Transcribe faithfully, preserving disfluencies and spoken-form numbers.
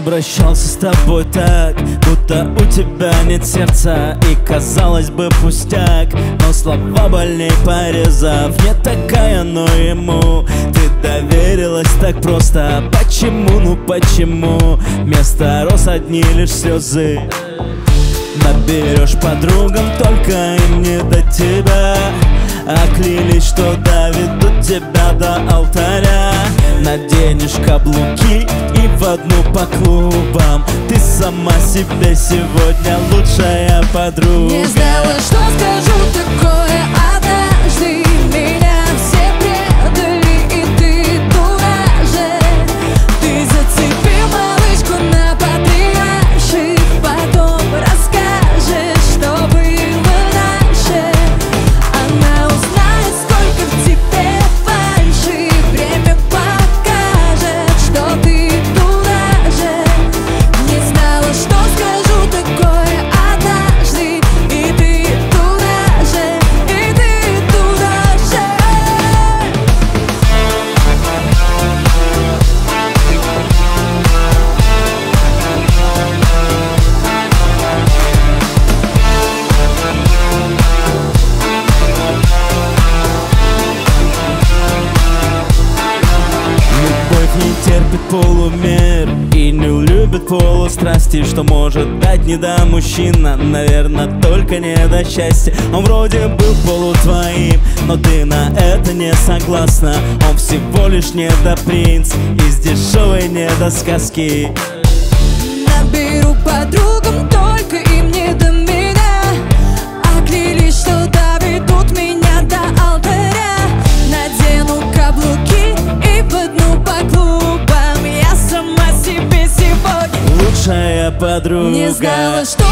обращался с тобой так, будто у тебя нет сердца, и казалось бы пустяк, но слова больней порезав. Не такая, но ему ты доверилась так просто. Почему, ну почему вместо роз одни лишь слезы? Наберешь подругам, только им не до тебя, а клялись, что доведут тебя до алтаря. Наденешь каблуки и в одну по клубам. Ты сама себе сегодня лучшая подруга. Не знала, что скажу такое однажды. Меня все предали, и ты дура же. Ты зацепил малышку на подрядчик, потом расскажешь, что было раньше. Она узнает, сколько в тебе фальши. Время покажет, что ты дура же. Не знала, что скажу такое однажды. И ты дура же, и ты дура же. Любовь не терпит полумер и не любит полустрасти. Что может дать не до мужчина, наверное, только не до счастья. Он вроде был полу твоим, но ты на это не согласна. Он всего лишь недопринц из дешевой недосказки. Наберу подругам, только им не до меня, а клялись, что доведут меня до алтаря. Надену каблуки и в одну по клубам. Я сама себе сегодня лучшая подруга. Не знала, что